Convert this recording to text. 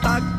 tak